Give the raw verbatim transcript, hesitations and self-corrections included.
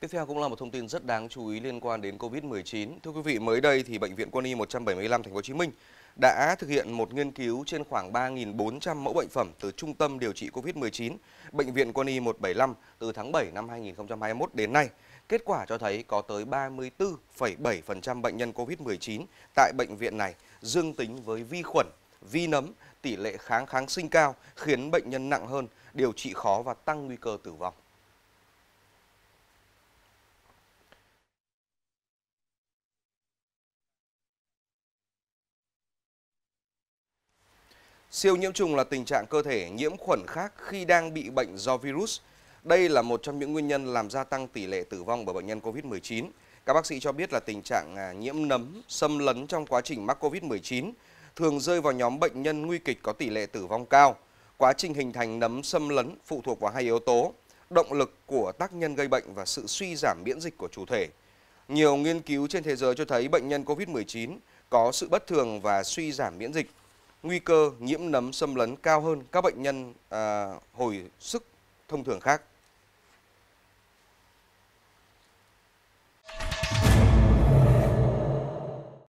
Tiếp theo cũng là một thông tin rất đáng chú ý liên quan đến Covid mười chín. Thưa quý vị, mới đây thì Bệnh viện Quân y một trăm bảy mươi lăm Thành phố Hồ Chí Minh đã thực hiện một nghiên cứu trên khoảng ba nghìn bốn trăm mẫu bệnh phẩm từ Trung tâm điều trị Covid mười chín Bệnh viện Quân y một bảy năm từ tháng bảy năm hai nghìn không trăm hai mươi mốt đến nay. Kết quả cho thấy có tới ba mươi tư phẩy bảy phần trăm bệnh nhân Covid mười chín tại bệnh viện này dương tính với vi khuẩn, vi nấm, tỷ lệ kháng kháng sinh cao khiến bệnh nhân nặng hơn, điều trị khó và tăng nguy cơ tử vong. Siêu nhiễm trùng là tình trạng cơ thể nhiễm khuẩn khác khi đang bị bệnh do virus. Đây là một trong những nguyên nhân làm gia tăng tỷ lệ tử vong bởi bệnh nhân Covid mười chín. Các bác sĩ cho biết là tình trạng nhiễm nấm, xâm lấn trong quá trình mắc Covid mười chín thường rơi vào nhóm bệnh nhân nguy kịch có tỷ lệ tử vong cao. Quá trình hình thành nấm xâm lấn phụ thuộc vào hai yếu tố: động lực của tác nhân gây bệnh và sự suy giảm miễn dịch của chủ thể. Nhiều nghiên cứu trên thế giới cho thấy bệnh nhân Covid mười chín có sự bất thường và suy giảm miễn dịch. Nguy cơ nhiễm nấm xâm lấn cao hơn các bệnh nhân à, hồi sức thông thường khác.